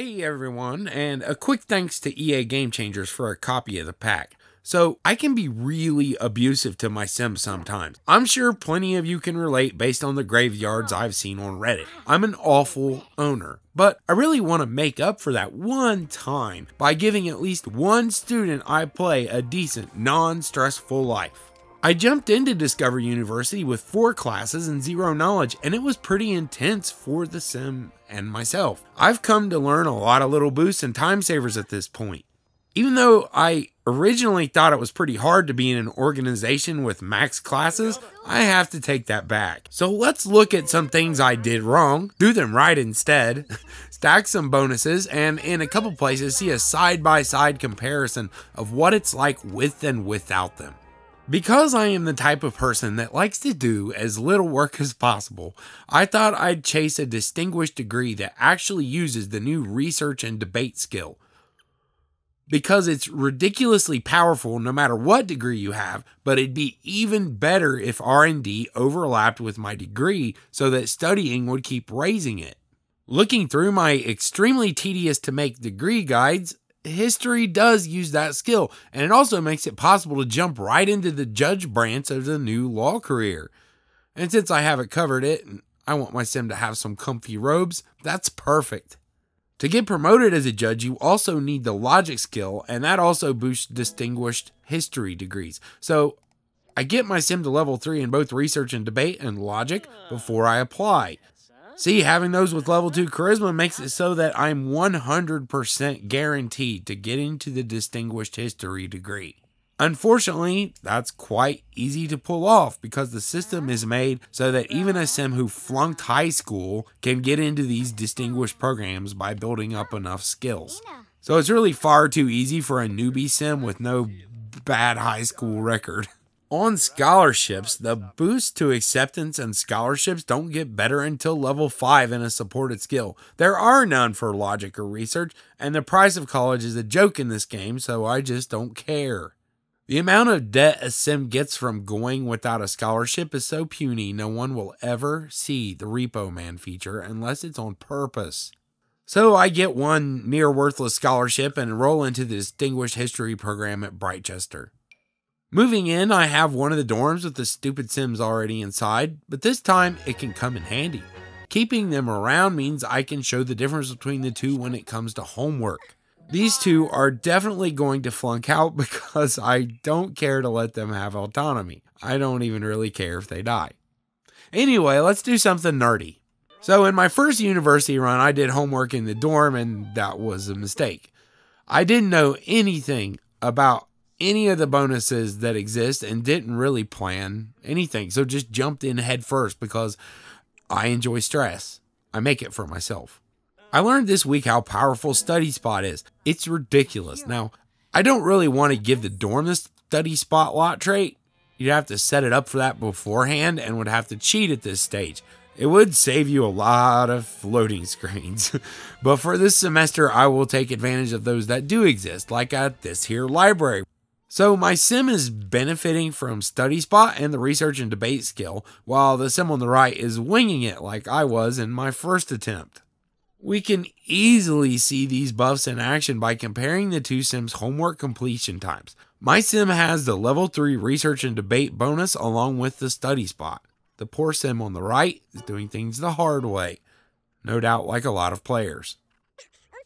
Hey everyone, and a quick thanks to EA Game Changers for a copy of the pack. So, I can be really abusive to my Sims sometimes. I'm sure plenty of you can relate based on the graveyards I've seen on Reddit. I'm an awful owner, but I really want to make up for that one time by giving at least one student I play a decent, non-stressful life. I jumped into Discover University with 4 classes and 0 knowledge, and it was pretty intense for the sim and myself. I've come to learn a lot of little boosts and time savers at this point. Even though I originally thought it was pretty hard to be in an organization with max classes, I have to take that back. So let's look at some things I did wrong, do them right instead, stack some bonuses, and in a couple places see a side-by-side comparison of what it's like with and without them. Because I am the type of person that likes to do as little work as possible, I thought I'd chase a distinguished degree that actually uses the new research and debate skill. Because it's ridiculously powerful no matter what degree you have, but it'd be even better if R&D overlapped with my degree so that studying would keep raising it. Looking through my extremely tedious to make degree guides, history does use that skill, and it also makes it possible to jump right into the judge branch of the new law career. And since I haven't covered it, and I want my sim to have some comfy robes, that's perfect. To get promoted as a judge, you also need the logic skill, and that also boosts distinguished history degrees. So, I get my sim to level 3 in both research and debate and logic before I apply. See, having those with level 2 charisma makes it so that I'm 100% guaranteed to get into the distinguished history degree. Unfortunately, that's quite easy to pull off because the system is made so that even a sim who flunked high school can get into these distinguished programs by building up enough skills. So it's really far too easy for a newbie sim with no bad high school record. On scholarships, the boost to acceptance and scholarships don't get better until level 5 in a supported skill. There are none for logic or research, and the price of college is a joke in this game, so I just don't care. The amount of debt a sim gets from going without a scholarship is so puny, no one will ever see the Repo Man feature unless it's on purpose. So I get one near worthless scholarship and enroll into the Distinguished History program at Brightchester. Moving in, I have one of the dorms with the stupid Sims already inside, but this time it can come in handy. Keeping them around means I can show the difference between the two when it comes to homework. These two are definitely going to flunk out because I don't care to let them have autonomy. I don't even really care if they die. Anyway, let's do something nerdy. So in my first university run, I did homework in the dorm, and that was a mistake. I didn't know anything about any of the bonuses that exist and didn't really plan anything. So just jumped in head first because I enjoy stress. I make it for myself. I learned this week how powerful Study Spot is. It's ridiculous. Now, I don't really want to give the dorm this Study Spot lot trait. You'd have to set it up for that beforehand and would have to cheat at this stage. It would save you a lot of floating screens. But for this semester, I will take advantage of those that do exist, like at this here library. So my sim is benefiting from Study Spot and the research and debate skill, while the sim on the right is winging it like I was in my first attempt. We can easily see these buffs in action by comparing the two sims' homework completion times. My sim has the level 3 research and debate bonus along with the Study Spot. The poor sim on the right is doing things the hard way, no doubt like a lot of players.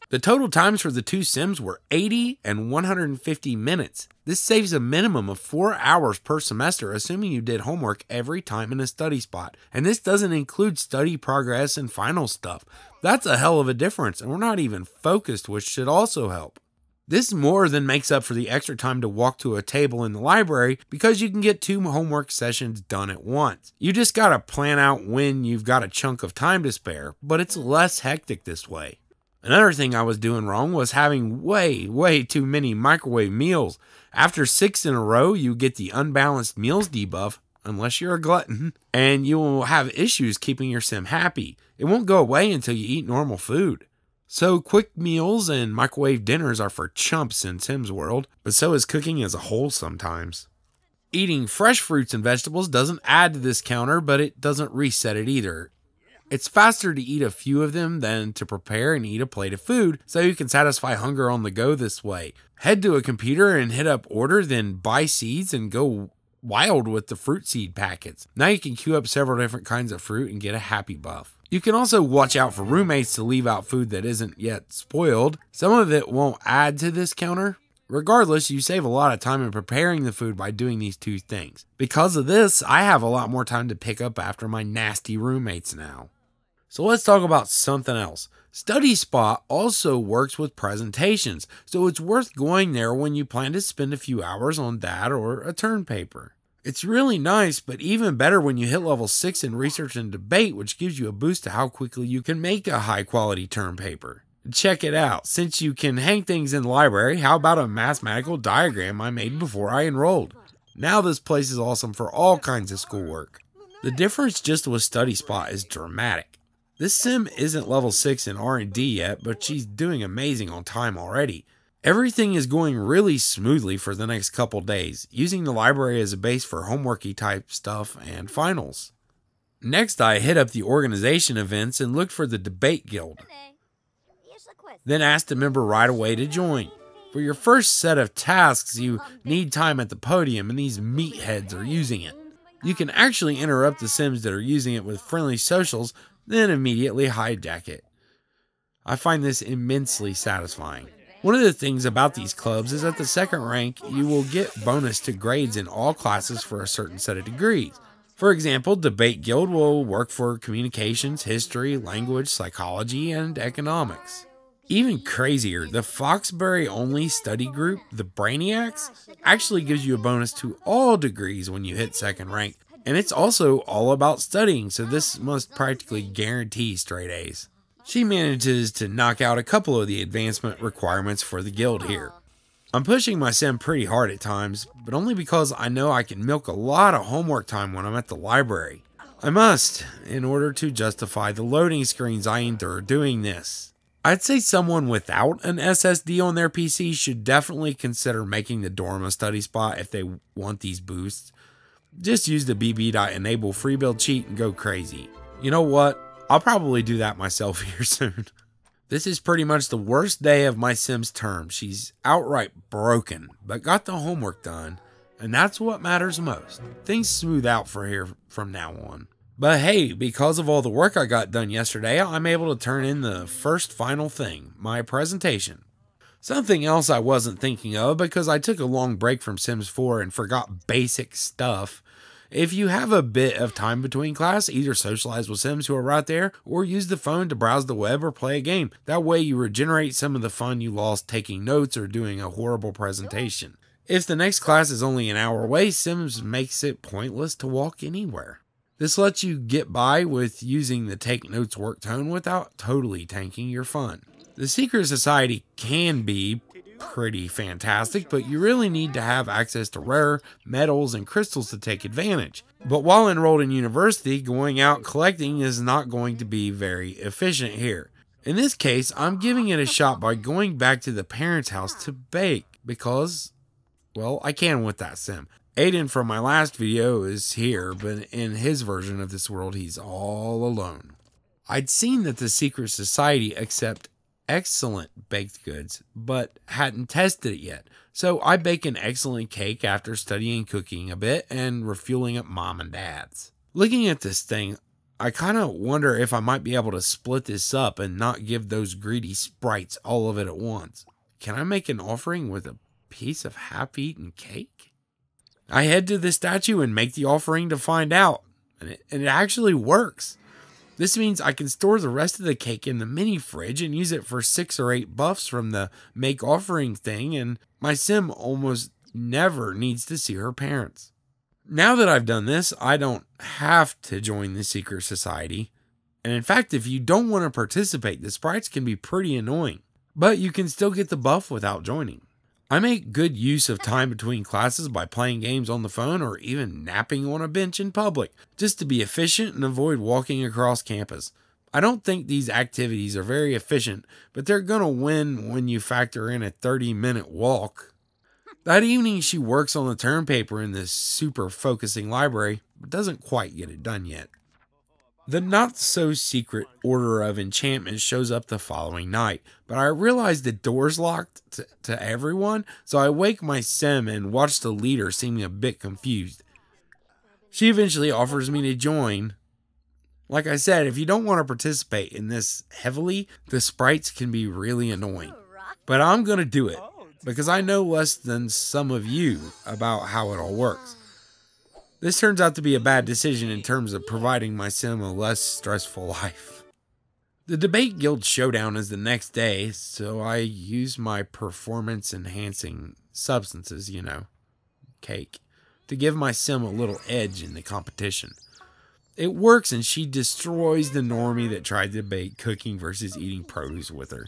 The total times for the two sims were 80 and 150 minutes. This saves a minimum of 4 hours per semester, assuming you did homework every time in a Study Spot. And this doesn't include study progress and final stuff. That's a hell of a difference, and we're not even focused, which should also help. This more than makes up for the extra time to walk to a table in the library because you can get 2 homework sessions done at once. You just gotta plan out when you've got a chunk of time to spare, but it's less hectic this way. Another thing I was doing wrong was having way too many microwave meals. After 6 in a row, you get the unbalanced meals debuff, unless you're a glutton, and you will have issues keeping your sim happy. It won't go away until you eat normal food. So quick meals and microwave dinners are for chumps in Sim's world, but so is cooking as a whole sometimes. Eating fresh fruits and vegetables doesn't add to this counter, but it doesn't reset it either. It's faster to eat a few of them than to prepare and eat a plate of food, so you can satisfy hunger on the go this way. Head to a computer and hit up order, then buy seeds and go wild with the fruit seed packets. Now you can queue up several different kinds of fruit and get a happy buff. You can also watch out for roommates to leave out food that isn't yet spoiled. Some of it won't add to this counter. Regardless, you save a lot of time in preparing the food by doing these two things. Because of this, I have a lot more time to pick up after my nasty roommates now. So let's talk about something else. Study Spot also works with presentations, so it's worth going there when you plan to spend a few hours on that or a turn paper. It's really nice, but even better when you hit level 6 in Research and Debate, which gives you a boost to how quickly you can make a high-quality turn paper. Check it out. Since you can hang things in the library, how about a mathematical diagram I made before I enrolled? Now this place is awesome for all kinds of schoolwork. The difference just with Study Spot is dramatic. This sim isn't level 6 in R&D yet, but she's doing amazing on time already. Everything is going really smoothly for the next couple days, using the library as a base for homeworky type stuff and finals. Next, I hit up the organization events and looked for the Debate Guild. Then asked a member right away to join. For your first set of tasks, you need time at the podium, and these meatheads are using it. You can actually interrupt the sims that are using it with friendly socials, then immediately hijack it. I find this immensely satisfying. One of the things about these clubs is at the second rank, you will get bonus to grades in all classes for a certain set of degrees. For example, Debate Guild will work for communications, history, language, psychology, and economics. Even crazier, the Foxbury only study group, the Brainiacs, actually gives you a bonus to all degrees when you hit second rank, and it's also all about studying, so this must practically guarantee straight A's. She manages to knock out a couple of the advancement requirements for the guild here. I'm pushing my sim pretty hard at times, but only because I know I can milk a lot of homework time when I'm at the library. I must, in order to justify the loading screens I endure doing this. I'd say someone without an SSD on their PC should definitely consider making the dorm a study spot if they want these boosts. Just use the bb.enable free build cheat and go crazy. You know what? I'll probably do that myself here soon. This is pretty much the worst day of my sim's term. She's outright broken, but got the homework done, and that's what matters most. Things smooth out for her from now on. But hey, because of all the work I got done yesterday, I'm able to turn in the first final thing, my presentation. Something else I wasn't thinking of because I took a long break from Sims 4 and forgot basic stuff. If you have a bit of time between class, either socialize with Sims who are right there, or use the phone to browse the web or play a game. That way you regenerate some of the fun you lost taking notes or doing a horrible presentation. If the next class is only an hour away, Sims makes it pointless to walk anywhere. This lets you get by with using the take notes work tone without totally tanking your fun. The Secret Society can be pretty fantastic, but you really need to have access to rare metals and crystals to take advantage. But while enrolled in university, going out collecting is not going to be very efficient here. In this case, I'm giving it a shot by going back to the parents' house to bake because, well, I can with that sim. Aiden from my last video is here, but in his version of this world, he's all alone. I'd seen that the Secret Society accepts excellent baked goods, but hadn't tested it yet. So I bake an excellent cake after studying cooking a bit and refueling up mom and dad's. Looking at this thing, I kind of wonder if I might be able to split this up and not give those greedy sprites all of it at once. Can I make an offering with a piece of half-eaten cake? I head to the statue and make the offering to find out, and it actually works. This means I can store the rest of the cake in the mini fridge and use it for 6 or 8 buffs from the make offering thing, and my sim almost never needs to see her parents. Now that I've done this, I don't have to join the Secret Society, and in fact, if you don't want to participate, the sprites can be pretty annoying, but you can still get the buff without joining. I make good use of time between classes by playing games on the phone or even napping on a bench in public, just to be efficient and avoid walking across campus. I don't think these activities are very efficient, but they're gonna win when you factor in a 30-minute walk. That evening, she works on the term paper in this super focusing library, but doesn't quite get it done yet. The not-so-secret Order of Enchantment shows up the following night, but I realize the door's locked to everyone, so I wake my sim and watch the leader seeming a bit confused. She eventually offers me to join. Like I said, if you don't want to participate in this heavily, the sprites can be really annoying. But I'm going to do it, because I know less than some of you about how it all works. This turns out to be a bad decision in terms of providing my sim a less stressful life. The Debate Guild Showdown is the next day, so I use my performance-enhancing substances, you know, cake, to give my sim a little edge in the competition. It works, and she destroys the normie that tried to debate cooking versus eating produce with her.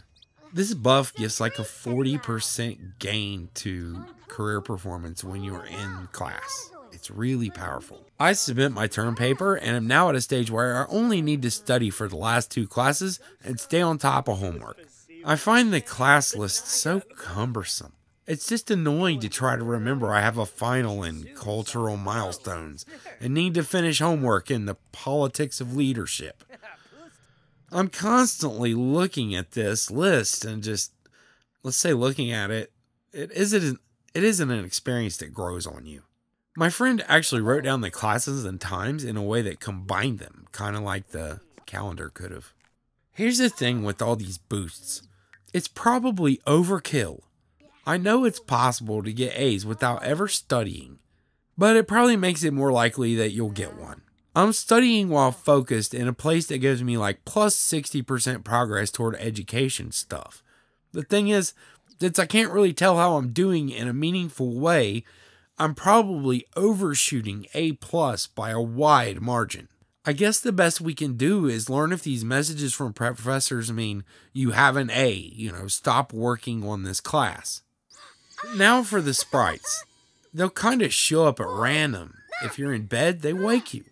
This buff gives like a 40% gain to career performance when you're in class. It's really powerful. I submit my term paper and am now at a stage where I only need to study for the last two classes and stay on top of homework. I find the class list so cumbersome. It's just annoying to try to remember I have a final in Cultural Milestones and need to finish homework in the Politics of Leadership. I'm constantly looking at this list and just, let's say looking at it, it isn't an experience that grows on you. My friend actually wrote down the classes and times in a way that combined them, kind of like the calendar could have. Here's the thing with all these boosts. It's probably overkill. I know it's possible to get A's without ever studying, but it probably makes it more likely that you'll get one. I'm studying while focused in a place that gives me like plus 60% progress toward education stuff. The thing is, since I can't really tell how I'm doing in a meaningful way, I'm probably overshooting A+ by a wide margin. I guess the best we can do is learn if these messages from professors mean you have an A, you know, stop working on this class. Now for the sprites. They'll kind of show up at random. If you're in bed, they wake you.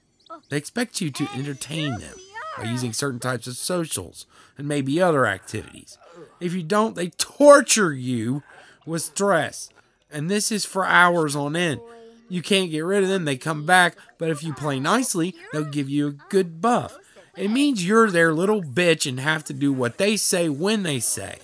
They expect you to entertain them by using certain types of socials and maybe other activities. If you don't, they torture you with stress. And this is for hours on end. You can't get rid of them, they come back, but if you play nicely, they'll give you a good buff. It means you're their little bitch and have to do what they say when they say.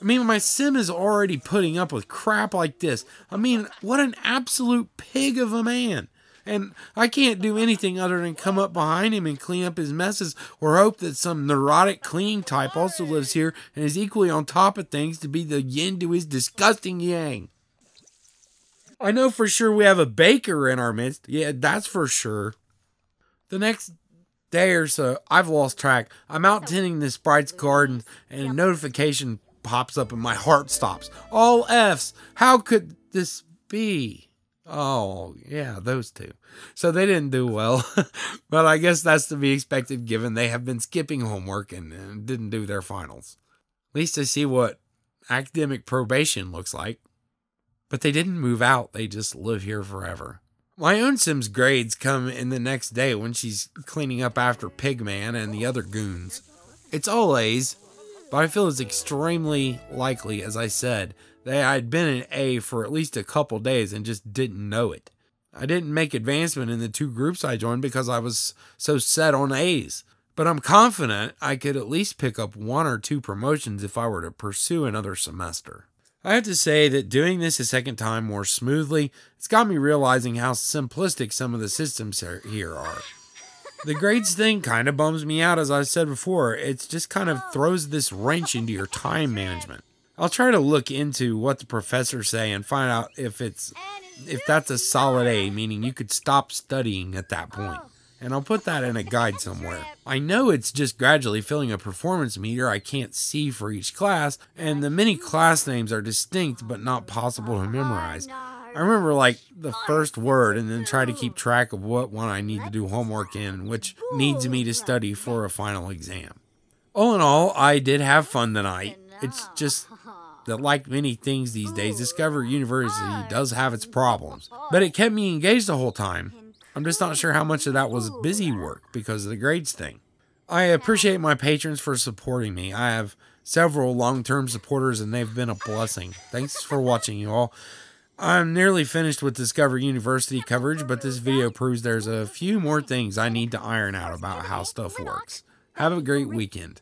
I mean, my sim is already putting up with crap like this. I mean, what an absolute pig of a man. And I can't do anything other than come up behind him and clean up his messes or hope that some neurotic cleaning type also lives here and is equally on top of things to be the yin to his disgusting yang. I know for sure we have a baker in our midst. Yeah, that's for sure. The next day or so, I've lost track. I'm out tending the sprite's garden and a notification pops up and my heart stops. All F's. How could this be? Oh, yeah, those two. So they didn't do well. But I guess that's to be expected given they have been skipping homework and didn't do their finals. At least I see what academic probation looks like. But they didn't move out, they just live here forever. My own sim's grades come in the next day when she's cleaning up after Pigman and the other goons. It's all A's, but I feel it's extremely likely, as I said, that I'd been an A for at least a couple days and just didn't know it. I didn't make advancement in the two groups I joined because I was so set on A's, but I'm confident I could at least pick up one or two promotions if I were to pursue another semester. I have to say that doing this a second time more smoothly, it's got me realizing how simplistic some of the systems here are. The grades thing kind of bums me out, as I've said before. It just kind of throws this wrench into your time management. I'll try to look into what the professors say and find out if that's a solid A, meaning you could stop studying at that point. And I'll put that in a guide somewhere. I know it's just gradually filling a performance meter I can't see for each class, and the many class names are distinct but not possible to memorize. I remember like the first word and then try to keep track of what one I need to do homework in, which needs me to study for a final exam. All in all, I did have fun tonight. It's just that like many things these days, Discover University does have its problems, but it kept me engaged the whole time. I'm just not sure how much of that was busy work because of the grades thing. I appreciate my patrons for supporting me. I have several long-term supporters and they've been a blessing. Thanks for watching, you all. I'm nearly finished with Discover University coverage, but this video proves there's a few more things I need to iron out about how stuff works. Have a great weekend.